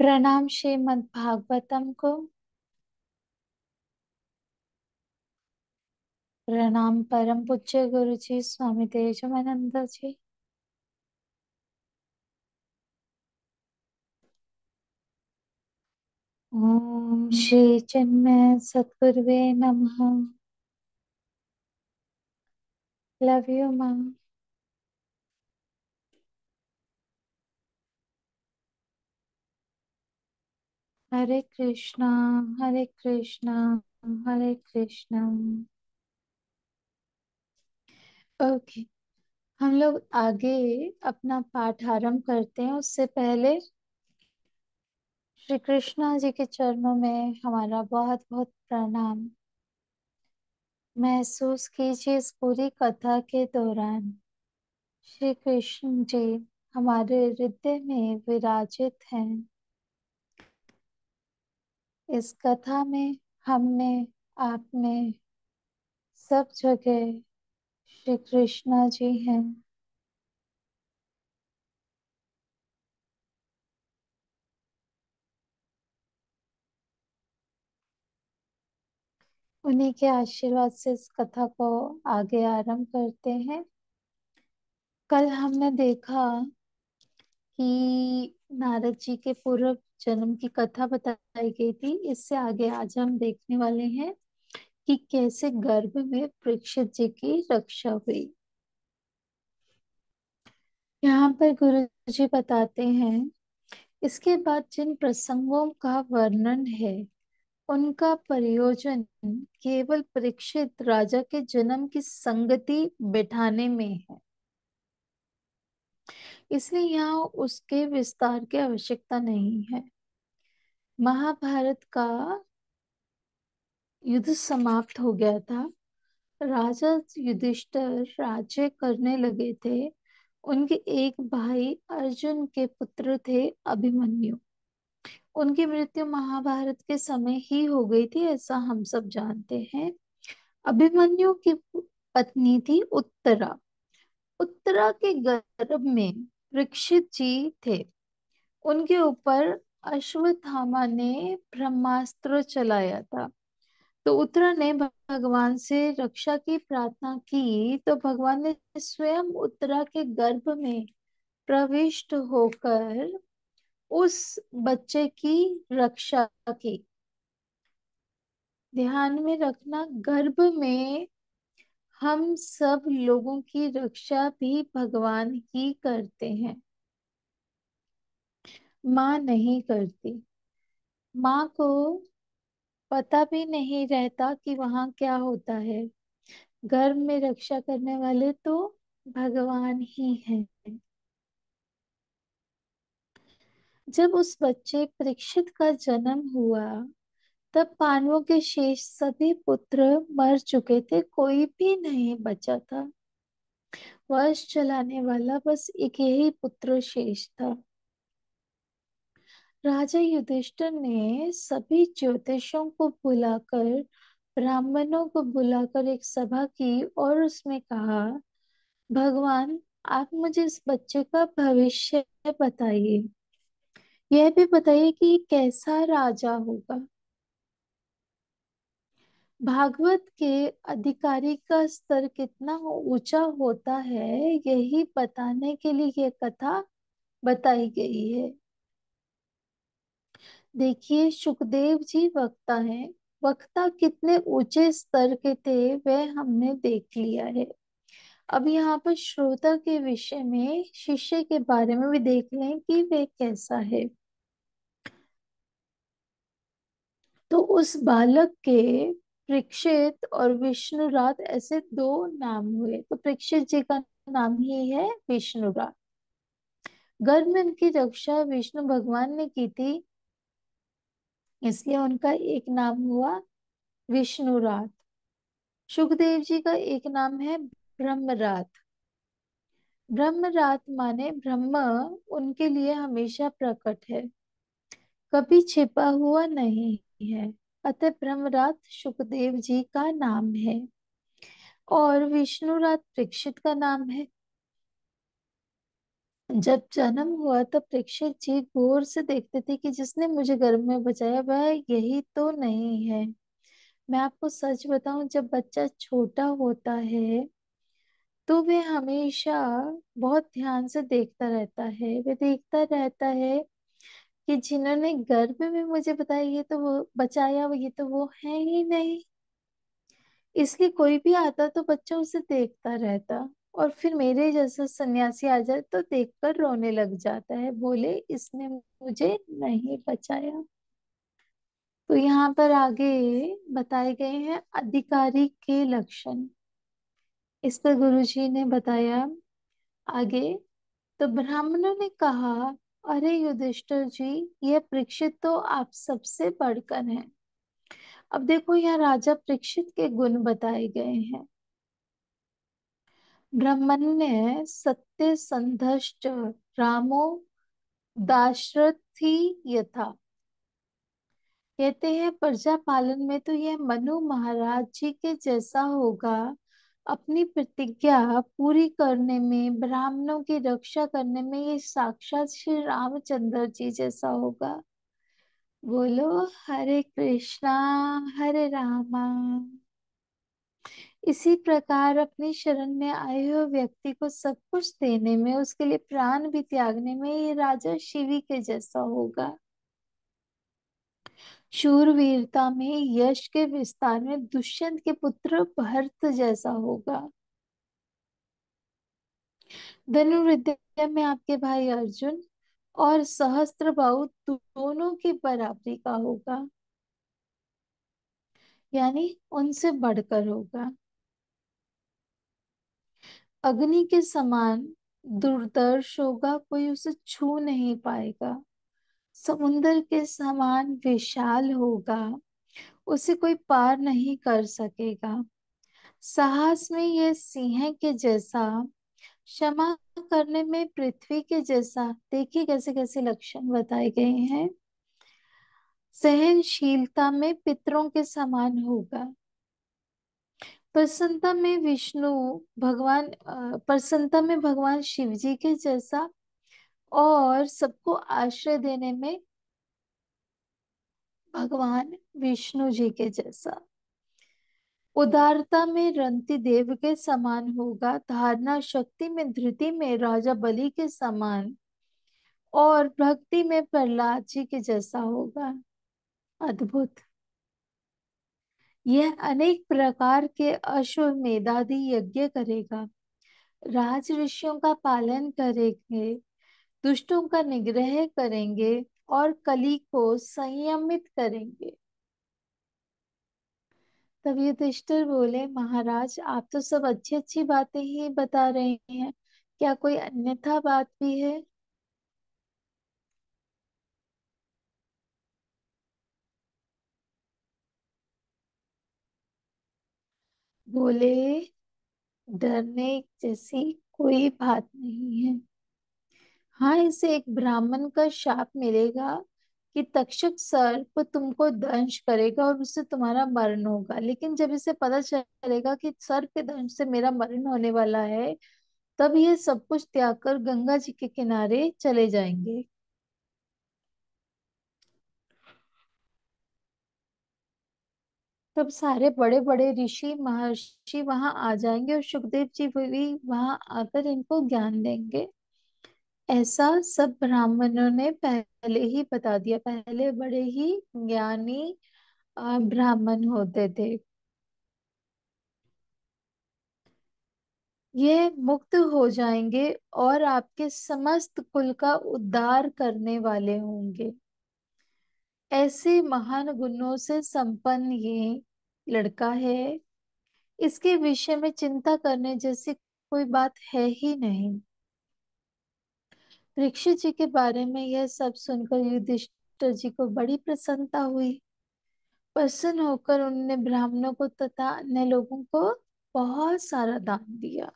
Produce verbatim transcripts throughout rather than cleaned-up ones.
प्रणाम श्रीमदभागवतम को, प्रणाम परम पूज्य गुरु जी स्वामी तेजमानंद जी। ओम श्री चिन्मय सद्गुरुवे नमः। Love you ma'am. हरे कृष्णा हरे कृष्णा हरे कृष्णा। ओके, हम लोग आगे अपना पाठ आरंभ करते हैं। उससे पहले श्री कृष्णा जी के चरणों में हमारा बहुत बहुत प्रणाम। महसूस कीजिए इस पूरी कथा के दौरान श्री कृष्ण जी हमारे हृदय में विराजित हैं। इस कथा में हम में आप में सब जगह श्री कृष्णा जी हैं। उन्हीं के आशीर्वाद से इस कथा को आगे आरंभ करते हैं। कल हमने देखा कि नारद जी के पूर्व जन्म की कथा बताई गई थी। इससे आगे आज हम देखने वाले हैं कि कैसे गर्भ में परीक्षित जी की रक्षा हुई। यहाँ पर गुरु जी बताते हैं, इसके बाद जिन प्रसंगों का वर्णन है उनका प्रयोजन केवल परीक्षित राजा के जन्म की संगति बिठाने में है, इसलिए यहाँ उसके विस्तार की आवश्यकता नहीं है। महाभारत का युद्ध समाप्त हो गया था। राजा युधिष्ठिर राज्य करने लगे थे। उनके एक भाई अर्जुन के पुत्र थे अभिमन्यु। उनकी मृत्यु महाभारत के समय ही हो गई थी, ऐसा हम सब जानते हैं। अभिमन्यु की पत्नी थी उत्तरा। उत्तरा के गर्भ में परीक्षित जी थे। उनके ऊपर अश्वत्थामा ने ब्रह्मास्त्र चलाया था। तो उत्तरा ने भगवान से रक्षा की प्रार्थना की, तो भगवान ने स्वयं उत्तरा के गर्भ में प्रविष्ट होकर उस बच्चे की रक्षा की। ध्यान में रखना, गर्भ में हम सब लोगों की रक्षा भी भगवान ही करते हैं, माँ नहीं करती। माँ को पता भी नहीं रहता कि वहाँ क्या होता है। गर्भ में रक्षा करने वाले तो भगवान ही हैं। जब उस बच्चे परीक्षित का जन्म हुआ तब पांडवों के शेष सभी पुत्र मर चुके थे, कोई भी नहीं बचा था। वंश चलाने वाला बस एक ही पुत्र शेष था। राजा युधिष्ठिर ने सभी ज्योतिषों को बुलाकर, ब्राह्मणों को बुलाकर एक सभा की और उसमें कहा, भगवान आप मुझे इस बच्चे का भविष्य बताइए, यह भी बताइए कि कैसा राजा होगा। भागवत के अधिकारी का स्तर कितना ऊंचा होता है, यही बताने के लिए यह कथा बताई गई है। देखिए, शुकदेव जी वक्ता हैं। वक्ता कितने ऊंचे स्तर के थे वह हमने देख लिया है। अब यहाँ पर श्रोता के विषय में, शिष्य के बारे में भी देख लें कि वह कैसा है। तो उस बालक के परीक्षित और विष्णुरात ऐसे दो नाम हुए। तो परीक्षित जी का नाम ही है विष्णुरात। गर्भ में उनकी रक्षा विष्णु भगवान ने की थी, इसलिए उनका एक नाम हुआ विष्णुरात। शुकदेव जी का एक नाम है ब्रह्मरात। ब्रह्मरात माने ब्रह्म उनके लिए हमेशा प्रकट है, कभी छिपा हुआ नहीं है, अतः ब्रह्मरात शुकदेव जी का नाम है और विष्णुरात परीक्षित का नाम है। जब जन्म हुआ तब परीक्षित जी गौर से देखते थे कि जिसने मुझे गर्भ में बचाया वह यही तो नहीं है। मैं आपको सच बताऊं, जब बच्चा छोटा होता है तो वह हमेशा बहुत ध्यान से देखता रहता है। वह देखता रहता है कि जिन्होंने गर्भ में मुझे बताया, ये तो वो बचाया, वो ये तो वो है ही नहीं। इसलिए कोई भी आता तो बच्चा उसे देखता रहता, और फिर मेरे जैसा सन्यासी आ जाए तो देखकर रोने लग जाता है, बोले इसने मुझे नहीं बचाया। तो यहाँ पर आगे बताए गए हैं अधिकारी के लक्षण। इस पर गुरु जी ने बताया आगे, तो ब्राह्मणों ने कहा, अरे युधिष्ठिर जी, यह परीक्षित तो आप सबसे बढ़कर है। अब देखो यहाँ राजा परीक्षित के गुण बताए गए हैं। ब्राह्मण ने सत्य संधष्ट रामो दाशरथी यथा, कहते हैं प्रजा पालन में तो यह मनु महाराज जी के जैसा होगा। अपनी प्रतिज्ञा पूरी करने में, ब्राह्मणों की रक्षा करने में ये साक्षात श्री रामचंद्र जी जैसा होगा। बोलो हरे कृष्णा हरे रामा। इसी प्रकार अपनी शरण में आए हुए व्यक्ति को सब कुछ देने में, उसके लिए प्राण भी त्यागने में ये राजा शिवी के जैसा होगा। शूरवीरता में, यश के विस्तार में दुष्यंत के पुत्र भरत जैसा होगा। धनुर्विद्या में आपके भाई अर्जुन और सहस्त्रबाहु दोनों की बराबरी का होगा, यानी उनसे बढ़कर होगा। अग्नि के समान दुर्दर्श होगा, कोई उसे छू नहीं पाएगा। समुद्र के समान विशाल होगा, उसे कोई पार नहीं कर सकेगा। साहस में यह सिंह के जैसा, क्षमा करने में पृथ्वी के जैसा। देखिए कैसे कैसे लक्षण बताए गए हैं। सहनशीलता में पितरों के समान होगा। प्रसन्नता में विष्णु भगवान प्रसन्नता में भगवान शिव जी के जैसा, और सबको आश्रय देने में भगवान विष्णु जी के जैसा। उदारता में रंति देव के समान होगा। धारणा शक्ति में धृति में राजा बलि के समान, और भक्ति में प्रहलाद जी के जैसा होगा। अद्भुत। यह अनेक प्रकार के अश्वमेध आदि यज्ञ करेगा, राज ऋषियों का पालन करेंगे, दुष्टों का निग्रह करेंगे, और कली को संयमित करेंगे। तब युधिष्ठिर बोले, महाराज आप तो सब अच्छी अच्छी बातें ही बता रहे हैं, क्या कोई अन्यथा बात भी है? बोले डरने जैसी कोई बात नहीं है। हाँ, इसे एक ब्राह्मण का शाप मिलेगा कि तक्षक सर्प तुमको दंश करेगा और उससे तुम्हारा मरण होगा, लेकिन जब इसे पता चलेगा कि सर्प के दंश से मेरा मरण होने वाला है, तब ये सब कुछ त्याग कर गंगा जी के किनारे चले जाएंगे। तब सारे बड़े बड़े ऋषि महर्षि वहां आ जाएंगे, और शुकदेव जी भी वहां आकर इनको ज्ञान देंगे। ऐसा सब ब्राह्मणों ने पहले ही बता दिया। पहले बड़े ही ज्ञानी ब्राह्मण होते थे। ये मुक्त हो जाएंगे और आपके समस्त कुल का उद्धार करने वाले होंगे। ऐसे महान गुणों से संपन्न ये लड़का है, इसके विषय में चिंता करने जैसी कोई बात है ही नहीं। परीक्षित जी के बारे में यह सब सुनकर युधिष्ठिर जी को बड़ी प्रसन्नता हुई। प्रसन्न होकर उन्होंने ब्राह्मणों को तथा अन्य लोगों को बहुत सारा दान दिया।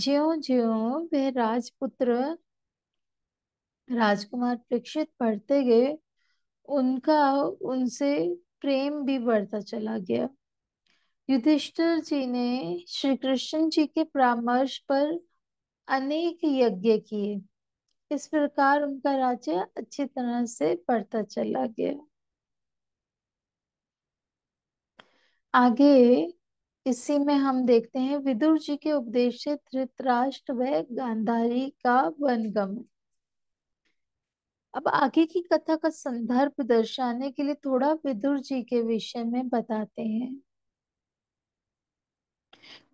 ज्यों ज्यों वे राजपुत्र राजकुमार परीक्षित बढ़ते गए, उनका उनसे प्रेम भी बढ़ता चला गया। युधिष्ठिर जी ने श्री कृष्ण जी के परामर्श पर अनेक यज्ञ किए। इस प्रकार उनका राज्य अच्छी तरह से बढ़ता चला गया। आगे इसी में हम देखते हैं विदुर जी के उपदेश से धृतराष्ट्र व गांधारी का वनगमन। अब आगे की कथा का संदर्भ दर्शाने के लिए थोड़ा विदुर जी के विषय में बताते हैं।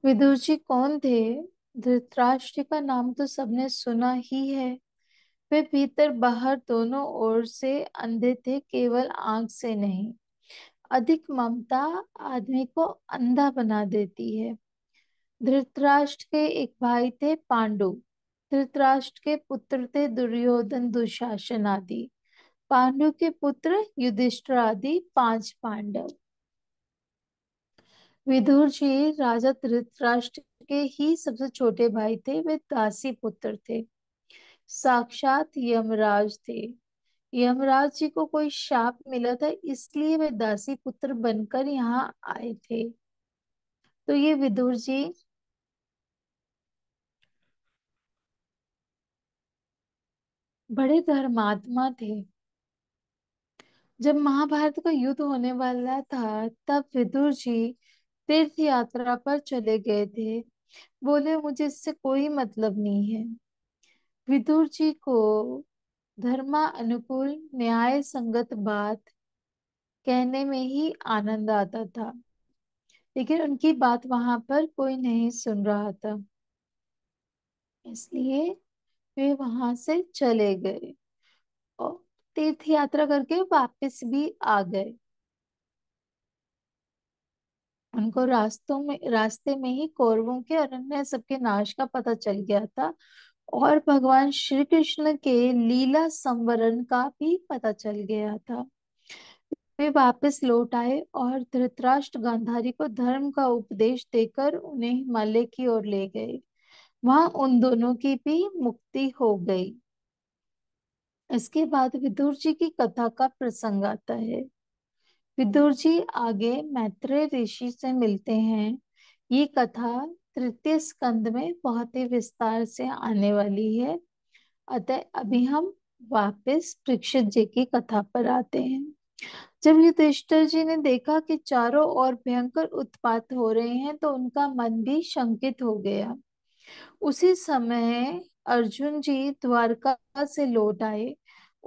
विदुर जी कौन थे? धृतराष्ट्र का नाम तो सबने सुना ही है। वे भीतर बाहर दोनों ओर से अंधे थे, केवल आंख से नहीं। अधिक ममता आदमी को अंधा बना देती है। धृतराष्ट्र के एक भाई थे पांडु। धृतराष्ट्र के पुत्र थे दुर्योधन, दुशासन आदि। पांडु के पुत्र युधिष्ठिर आदि पांच पांडव। विदुर जी राजा धृतराष्ट्र के ही सबसे छोटे भाई थे। वे दासी पुत्र थे, साक्षात यमराज थे। यमराज जी को कोई शाप मिला था, इसलिए वे दासी पुत्र बनकर यहाँ आए थे। तो ये विदुर जी बड़े धर्मात्मा थे। जब महाभारत का युद्ध होने वाला था, तब विदुर जी तीर्थ यात्रा पर चले गए थे। बोले मुझे इससे कोई मतलब नहीं है। विदुर जी को धर्मा अनुकूल न्याय संगत बात कहने में ही आनंद आता था, लेकिन उनकी बात वहां पर कोई नहीं सुन रहा था, इसलिए वे वहां से चले गए और तीर्थ यात्रा करके वापस भी आ गए। उनको रास्तों में रास्ते में ही कौरवों के अरण्य सबके नाश का पता चल गया था और भगवान श्री कृष्ण के लीला संवरण का भी पता चल गया था। वे वापस लौट आए और धृतराष्ट्र गांधारी को धर्म का उपदेश देकर उन्हें हिमालय की ओर ले गए। वहां उन दोनों की भी मुक्ति हो गई। इसके बाद विदुर जी की कथा का प्रसंग आता है। विदुर जी आगे मैत्रेय ऋषि से मिलते हैं। ये कथा तृतीय स्कंद में बहुत ही विस्तार से आने वाली है, अतः अभी हम वापस परीक्षित जी की कथा पर आते हैं। जब युधिष्ठिर जी ने देखा कि चारों ओर भयंकर उत्पात हो रहे हैं, तो उनका मन भी शंकित हो गया। उसी समय अर्जुन जी द्वारका से लौट आए।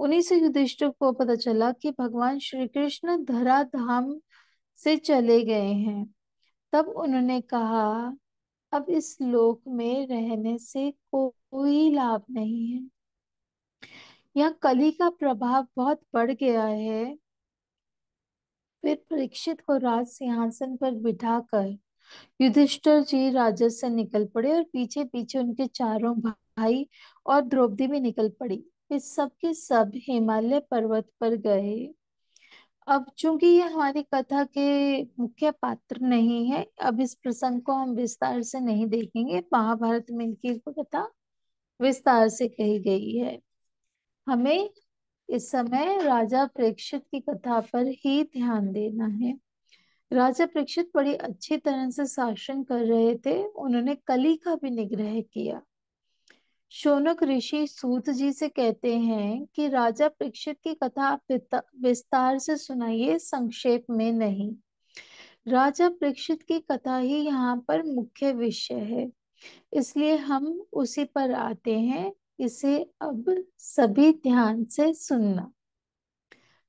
उन्हीं से युधिष्ठिर को पता चला कि भगवान श्री कृष्ण धरा धाम से चले गए हैं। तब उन्होंने कहा, अब इस लोक में रहने से कोई लाभ नहीं है। यहाँ कली का प्रभाव बहुत बढ़ गया है। फिर परीक्षित को राज सिंहासन पर बिठाकर युधिष्ठिर जी राज्य से निकल पड़े और पीछे पीछे उनके चारों भाई और द्रौपदी भी निकल पड़ी। वे सब के सब हिमालय पर्वत पर गए। अब चूंकि ये हमारी कथा के मुख्य पात्र नहीं है, अब इस प्रसंग को हम विस्तार से नहीं देखेंगे। महाभारत में इनकी कथा विस्तार से कही गई है। हमें इस समय राजा परीक्षित की कथा पर ही ध्यान देना है। राजा परीक्षित बड़ी अच्छी तरह से शासन कर रहे थे। उन्होंने कली का भी निग्रह किया। शौनक ऋषि सूत जी से कहते हैं कि राजा परीक्षित की कथा आप विस्तार से सुनाइए, संक्षेप में नहीं। राजा परीक्षित की कथा ही यहाँ पर मुख्य विषय है, इसलिए हम उसी पर आते हैं। इसे अब सभी ध्यान से सुनना।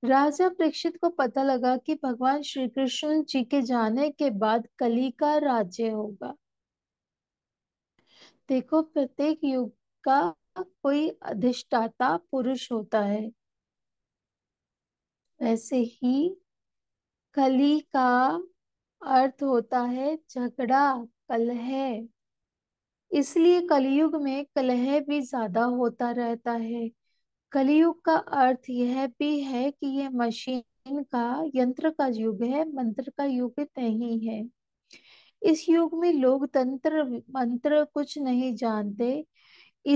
राजा परीक्षित को पता लगा कि भगवान श्री कृष्ण जी के जाने के बाद कली का राज्य होगा। देखो, प्रत्येक युग का कोई अधिष्ठाता पुरुष होता है, वैसे ही कली का अर्थ होता है झगड़ा, कलह। इसलिए कलयुग में कलह भी ज्यादा होता रहता है। कलयुग का अर्थ यह भी है कि यह मशीन का, यंत्र का युग है, मंत्र का युग नहीं है। इस युग में लोग तंत्र मंत्र कुछ नहीं जानते।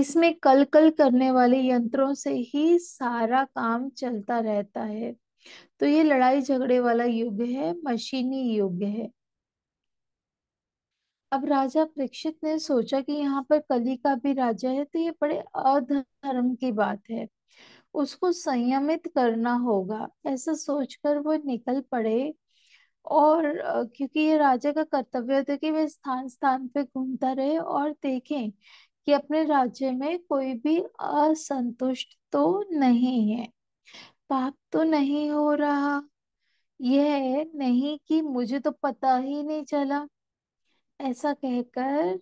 इसमें कल कल करने वाले यंत्रों से ही सारा काम चलता रहता है। तो ये लड़ाई झगड़े वाला युग है, मशीनी युग है। अब राजा परीक्षित ने सोचा कि यहाँ पर कली का भी राजा है, तो ये बड़े अधर्म की बात है, उसको संयमित करना होगा। ऐसा सोचकर वो निकल पड़े, और अ, क्योंकि ये राजा का कर्तव्य होता है कि वे स्थान स्थान पे घूमता रहे और देखें कि अपने राज्य में कोई भी असंतुष्ट तो नहीं है, पाप तो नहीं हो रहा, यह नहीं कि मुझे तो पता ही नहीं चला। ऐसा कहकर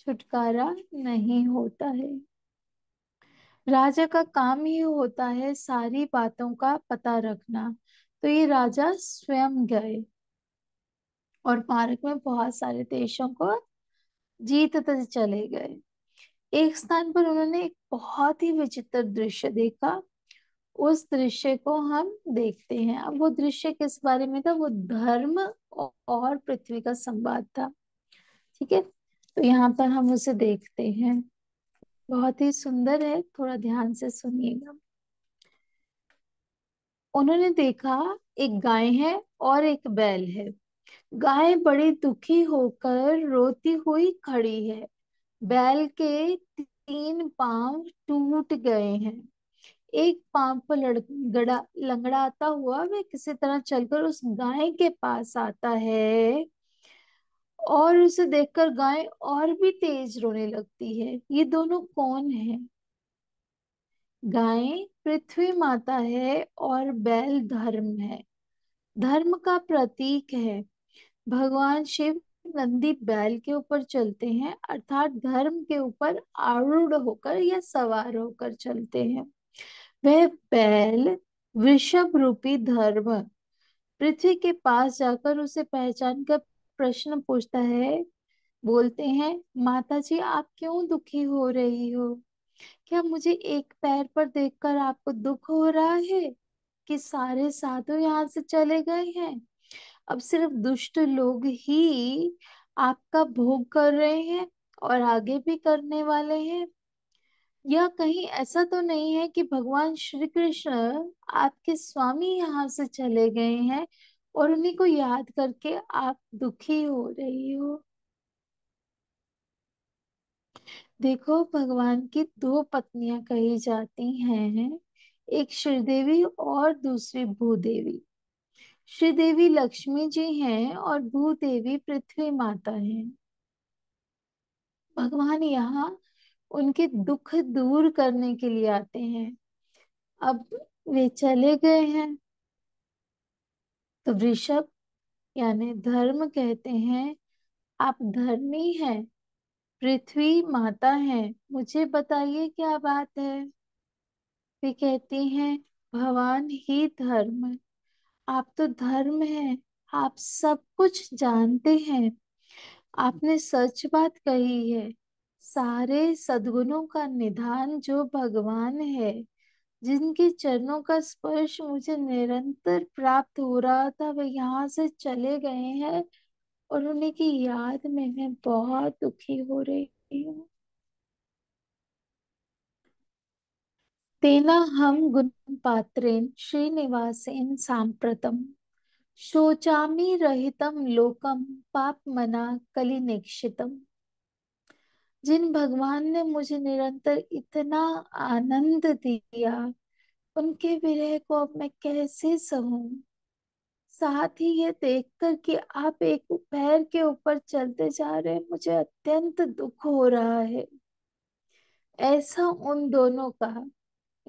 छुटकारा नहीं होता है। राजा का काम ही होता है सारी बातों का पता रखना। तो ये राजा स्वयं गए और मार्ग में बहुत सारे देशों को जीतते चले गए। एक स्थान पर उन्होंने एक बहुत ही विचित्र दृश्य देखा। उस दृश्य को हम देखते हैं। अब वो दृश्य किस बारे में था? वो धर्म और पृथ्वी का संवाद था। ठीक है, तो यहाँ पर हम उसे देखते हैं। बहुत ही सुंदर है, थोड़ा ध्यान से सुनिएगा। उन्होंने देखा एक गाय है और एक बैल है। गाय बड़ी दुखी होकर रोती हुई खड़ी है। बैल के तीन पांव टूट गए हैं। एक पांव पर लड़गड़ा लंगड़ाता हुआ वह किसी तरह चलकर उस गाय के पास आता है, और उसे देखकर गाय और भी तेज रोने लगती है। ये दोनों कौन है? गाय पृथ्वी माता है और बैल धर्म है, धर्म का प्रतीक है। भगवान शिव नंदी बैल के ऊपर चलते हैं, अर्थात धर्म के ऊपर आरूढ़ होकर या सवार होकर चलते हैं। वह बैल वृषभ रूपी धर्म पृथ्वी के पास जाकर उसे पहचान कर प्रश्न पूछता है। बोलते हैं, माता जी आप क्यों दुखी हो रही हो? क्या मुझे एक पैर पर देखकर आपको दुख हो रहा है कि सारे साधु यहाँ से चले गए हैं? अब सिर्फ दुष्ट लोग ही आपका भोग कर रहे हैं और आगे भी करने वाले हैं। या कहीं ऐसा तो नहीं है कि भगवान श्री कृष्ण आपके स्वामी यहाँ से चले गए हैं और उन्हीं को याद करके आप दुखी हो रही हो? देखो, भगवान की दो पत्नियां कही जाती हैं, एक श्रीदेवी और दूसरी भूदेवी। श्रीदेवी लक्ष्मी जी हैं और भूदेवी पृथ्वी माता हैं। भगवान यहाँ उनके दुख दूर करने के लिए आते हैं। अब वे चले गए हैं, तो वृषभ यानी धर्म कहते हैं, आप धर्मी हैं, पृथ्वी माता हैं, मुझे बताइए क्या बात है। वे कहती हैं, भगवान ही धर्म, आप तो धर्म हैं, आप सब कुछ जानते हैं, आपने सच बात कही है। सारे सद्गुणों का निधान जो भगवान है, जिनके चरणों का स्पर्श मुझे निरंतर प्राप्त हो रहा था, वे यहाँ से चले गए हैं और उन्हीं की याद में मैं बहुत दुखी हो रही हूँ। तेना हम गुणपात्रेण श्रीनिवासेन सांप्रतम शोचामि रहितम लोकम पापमना कलिनिक्षितम। जिन भगवान ने मुझे निरंतर इतना आनंद दिया, उनके विरह को अब मैं कैसे सहूं। साथ ही ये देखकर कि आप एक पैर के ऊपर चलते जा रहे हैं, मुझे अत्यंत दुख हो रहा है। ऐसा उन दोनों का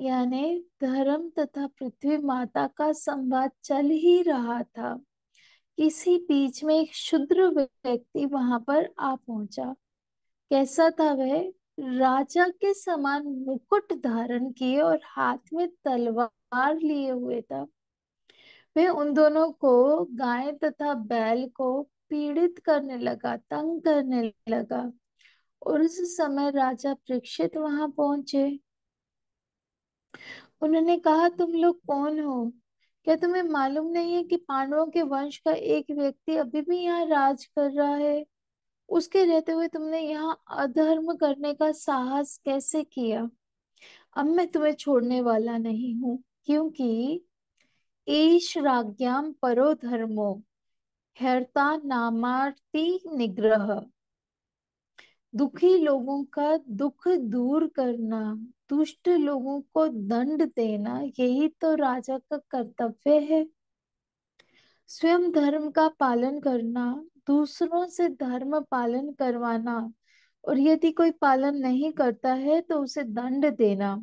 यानी धर्म तथा पृथ्वी माता का संवाद चल ही रहा था। इसी बीच में एक शूद्र व्यक्ति वहां पर आ पहुंचा। कैसा था वह? राजा के समान मुकुट धारण किए और हाथ में तलवार लिए हुए था। वह उन दोनों को, गाय तथा बैल को, पीड़ित करने लगा, तंग करने लगा। और उस समय राजा परीक्षित वहां पहुंचे। उन्होंने कहा, तुम लोग कौन हो? क्या तुम्हें मालूम नहीं है कि पांडवों के वंश का एक व्यक्ति अभी भी यहाँ राज कर रहा है? उसके रहते हुए तुमने यहाँ अधर्म करने का साहस कैसे किया? अब मैं तुम्हें छोड़ने वाला नहीं हूँ, क्योंकि ईश राज्ञाम परो धर्मो। हैरता नामार्थी निग्रह, दुखी लोगों का दुख दूर करना, दुष्ट लोगों को दंड देना, यही तो राजा का कर्तव्य है। स्वयं धर्म का पालन करना, दूसरों से धर्म पालन करवाना, और यदि कोई पालन नहीं करता है तो उसे दंड देना,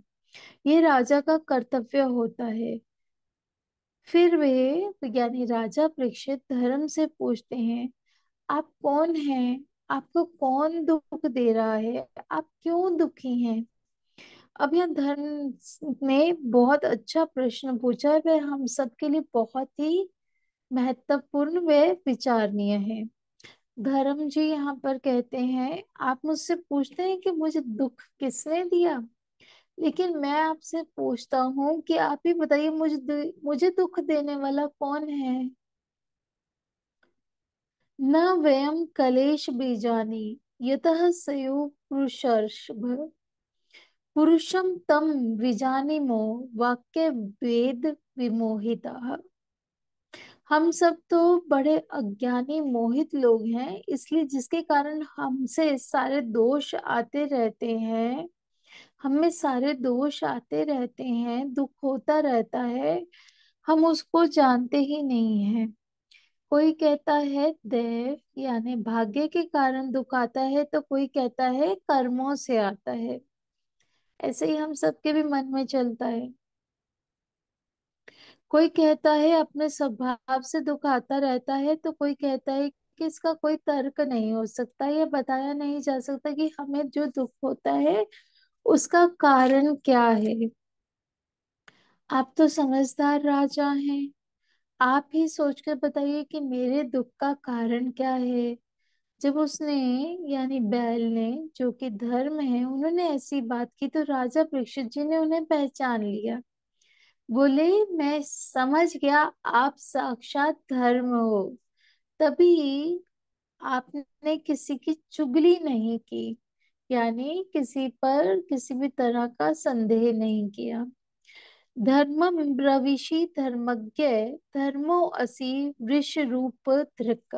ये राजा का कर्तव्य होता है। फिर वे यानी राजा परीक्षित धर्म से पूछते हैं, आप कौन हैं? आपको कौन दुख दे रहा है? आप क्यों दुखी हैं? अब यह धर्म ने बहुत अच्छा प्रश्न पूछा है, वह हम सबके लिए बहुत ही महत्वपूर्ण व विचारणीय है। धर्म जी यहाँ पर कहते हैं, आप मुझसे पूछते हैं कि मुझे दुख किसने दिया, लेकिन मैं आपसे पूछता हूँ कि आप ही बताइए मुझे मुझे दुख देने वाला कौन है। न वयम कलेश बीजानी यतः सयो पुरुषर्षभ पुरुषम तम विजानीमो वाक्य वेद विमोहितः। हम सब तो बड़े अज्ञानी मोहित लोग हैं, इसलिए जिसके कारण हमसे सारे दोष आते रहते हैं, हमें सारे दोष आते रहते हैं, दुख होता रहता है, हम उसको जानते ही नहीं हैं। कोई कहता है देव यानी भाग्य के कारण दुख आता है, तो कोई कहता है कर्मों से आता है। ऐसे ही हम सबके भी मन में चलता है। कोई कहता है अपने स्वभाव से दुख आता रहता है, तो कोई कहता है कि इसका कोई तर्क नहीं हो सकता, यह बताया नहीं जा सकता कि हमें जो दुख होता है उसका कारण क्या है। आप तो समझदार राजा हैं, आप ही सोच कर बताइए कि मेरे दुख का कारण क्या है। जब उसने यानी बैल ने, जो कि धर्म है, उन्होंने ऐसी बात की तो राजा परीक्षित जी ने उन्हें पहचान लिया। बोले, मैं समझ गया, आप साक्षात धर्म हो, तभी आपने किसी की चुगली नहीं की, यानी किसी पर किसी भी तरह का संदेह नहीं किया। धर्मं ब्रवीषि धर्मज्ञ धर्मो असि वृषरूप धृक्।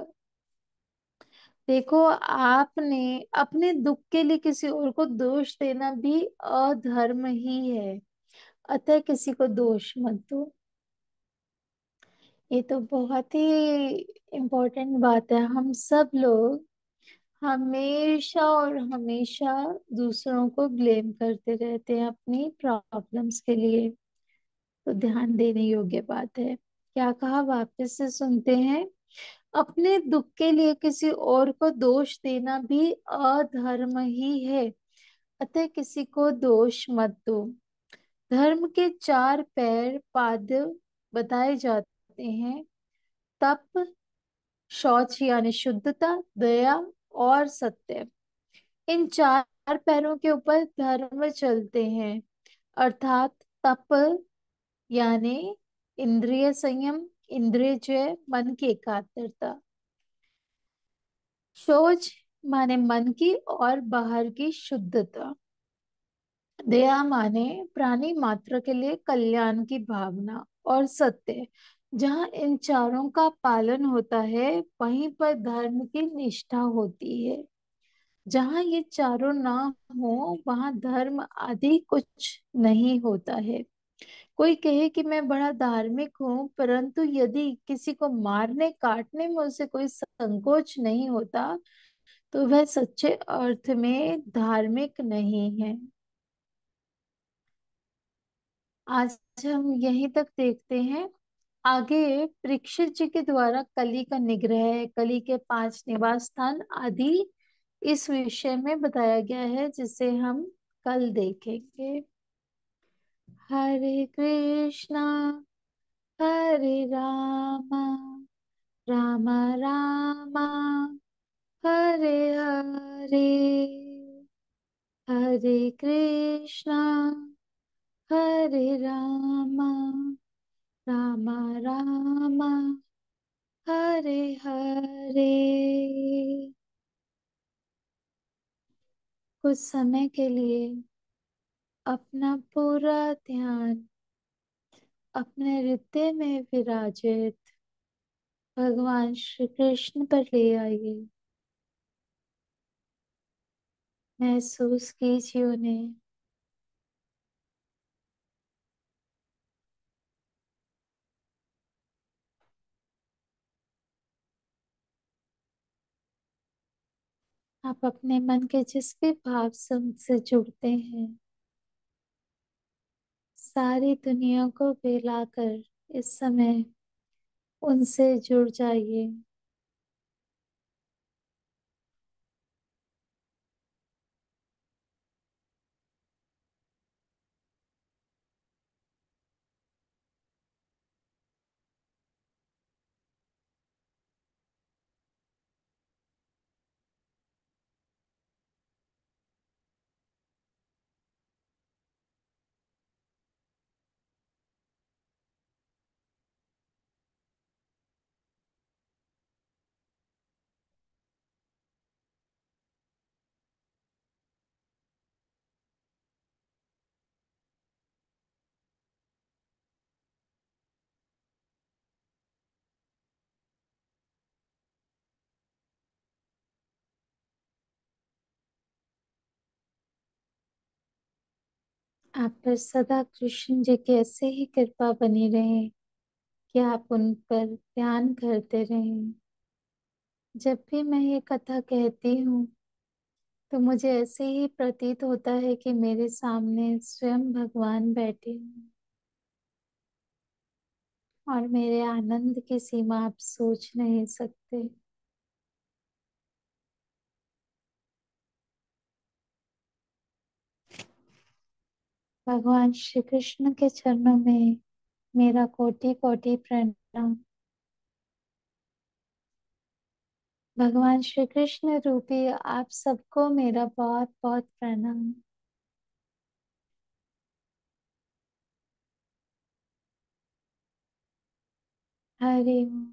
देखो, आपने अपने दुख के लिए किसी और को दोष देना भी अधर्म ही है, अतः किसी को दोष मत दो। ये तो बहुत ही इम्पोर्टेंट बात है। हम सब लोग हमेशा और हमेशा दूसरों को ब्लेम करते रहते हैं अपनी प्रॉब्लम्स के लिए, तो ध्यान देने योग्य बात है। क्या कहा, वापस से सुनते हैं। अपने दुख के लिए किसी और को दोष देना भी अधर्म ही है, अतः किसी को दोष मत दो। धर्म के चार पैर पाद बताए जाते हैं, तप, शौच यानी शुद्धता, दया और सत्य। इन चार पैरों के ऊपर धर्म चलते हैं, अर्थात तप यानी इंद्रिय संयम, इंद्रिय जय, मन की एकाग्रता, शौच माने मन की और बाहर की शुद्धता, दया माने प्राणी मात्र के लिए कल्याण की भावना, और सत्य। जहाँ इन चारों का पालन होता है वहीं पर धर्म की निष्ठा होती है। जहाँ ये चारों ना हो वहां धर्म आदि कुछ नहीं होता है। कोई कहे कि मैं बड़ा धार्मिक हूँ, परंतु यदि किसी को मारने काटने में उसे कोई संकोच नहीं होता तो वह सच्चे अर्थ में धार्मिक नहीं है। आज हम यहीं तक देखते हैं। आगे परीक्षित जी के द्वारा कली का निग्रह, कली के पांच निवास स्थान आदि इस विषय में बताया गया है, जिसे हम कल देखेंगे। हरे कृष्णा हरे रामा रामा रामा हरे हरे, हरे कृष्णा हरे रामा रामा रामा हरे हरे। कुछ समय के लिए अपना पूरा ध्यान अपने हृदय में विराजित भगवान श्री कृष्ण पर ले आइए। महसूस कीजिए उन्हें। आप अपने मन के जिस भी भाव से जुड़ते हैं, सारी दुनिया को फैलाकर इस समय उनसे जुड़ जाइए। आप पर सदा कृष्ण जी की ऐसे ही कृपा बनी रहे कि आप उन पर ध्यान करते रहें। जब भी मैं ये कथा कहती हूँ तो मुझे ऐसे ही प्रतीत होता है कि मेरे सामने स्वयं भगवान बैठे हैं और मेरे आनंद की सीमा आप सोच नहीं सकते। भगवान श्री कृष्ण के चरणों में मेरा कोटि कोटि प्रणाम। भगवान श्री कृष्ण रूपी आप सबको मेरा बहुत बहुत प्रणाम। हरि ओम।